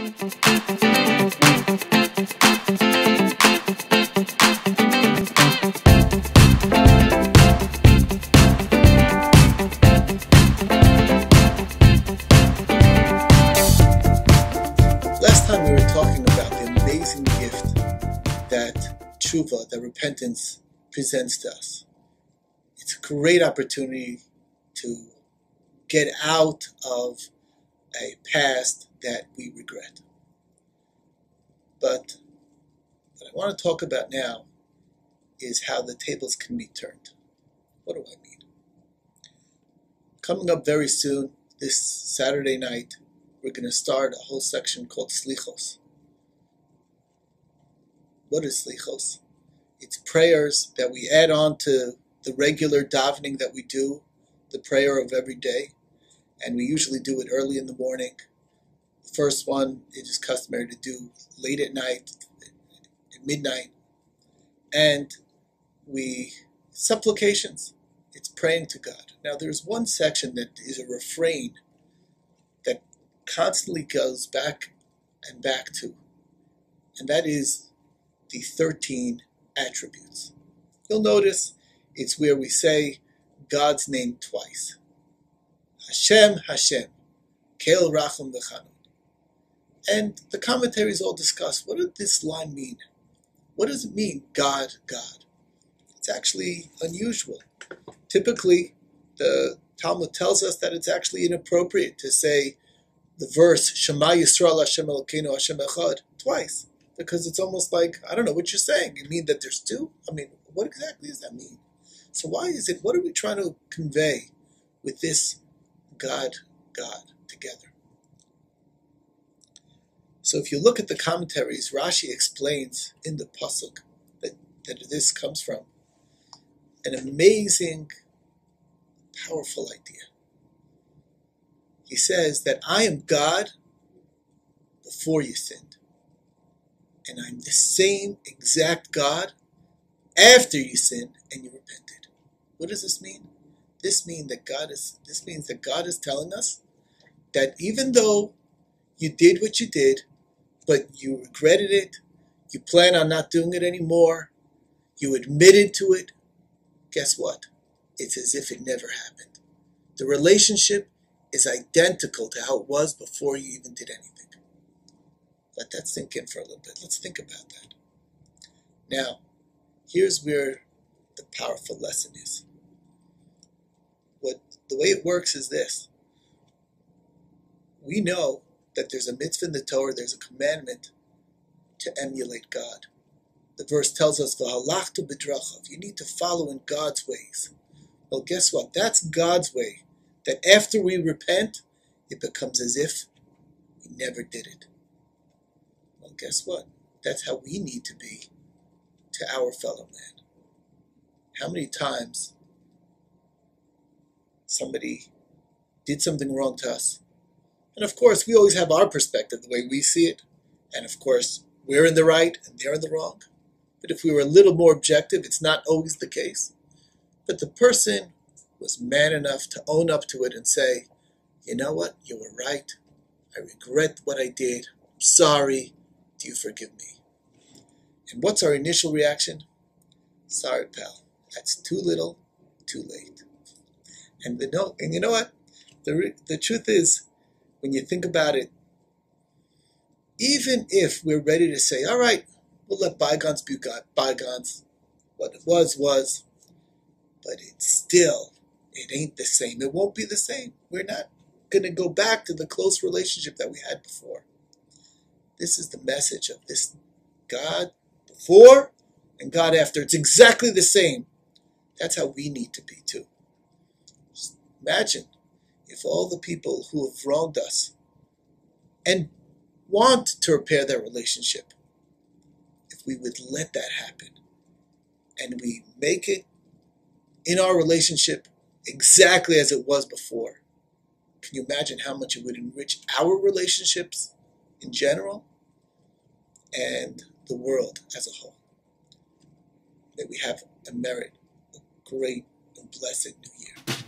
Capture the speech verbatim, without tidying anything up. Last time we were talking about the amazing gift that Teshuva, that repentance, presents to us. It's a great opportunity to get out of a past that we regret. But what I want to talk about now is how the tables can be turned. What do I mean? Coming up very soon, this Saturday night, we're going to start a whole section called Slichos. What is Slichos? It's prayers that we add on to the regular davening that we do, the prayer of every day, and we usually do it early in the morning. The first one, it is customary to do late at night, at midnight, and we, supplications, it's praying to God. Now there's one section that is a refrain that constantly goes back and back to, and that is the thirteen attributes. You'll notice it's where we say God's name twice. Hashem, Hashem, Kel Rachum v'Chanun. And the commentaries all discuss, what did this line mean? What does it mean, God, God? It's actually unusual. Typically, the Talmud tells us that it's actually inappropriate to say the verse, Shema Yisrael, Hashem, Elokeinu, Hashem, Echad, twice. Because it's almost like, I don't know what you're saying. You mean that there's two? I mean, what exactly does that mean? So why is it, what are we trying to convey with this God, God together? So if you look at the commentaries, Rashi explains in the Pasuk that, that this comes from an amazing, powerful idea. He says that I am God before you sinned, and I'm the same exact God after you sinned and you repented. What does this mean? This mean that God is this means that God is telling us that even though you did what you did, but you regretted it, you plan on not doing it anymore, you admitted to it, guess what? It's as if it never happened. The relationship is identical to how it was before you even did anything. Let that sink in for a little bit. Let's think about that. Now, here's where the powerful lesson is. What the way it works is this. We know that there's a mitzvah in the Torah, there's a commandment to emulate God. The verse tells us, Va'eholachta bidrachav, you need to follow in God's ways. Well, guess what? That's God's way. That after we repent, it becomes as if we never did it. Well, guess what? That's how we need to be to our fellow man. How many times somebody did something wrong to us? And of course, we always have our perspective, the way we see it. And of course, we're in the right and they're in the wrong. But if we were a little more objective, it's not always the case. But the person was man enough to own up to it and say, you know what, you were right. I regret what I did. I'm sorry. Do you forgive me? And what's our initial reaction? Sorry, pal. That's too little, too late. And, the no, and you know what? The, the truth is, when you think about it, even if we're ready to say, all right, we'll let bygones be bygones, what it was, was, but it's still, it ain't the same. It won't be the same. We're not going to go back to the close relationship that we had before. This is the message of this God before and God after. It's exactly the same. That's how we need to be too. Just imagine if all the people who have wronged us and want to repair their relationship, if we would let that happen and we make it in our relationship exactly as it was before, can you imagine how much it would enrich our relationships in general and the world as a whole? May we have a merit, a great and blessed new year.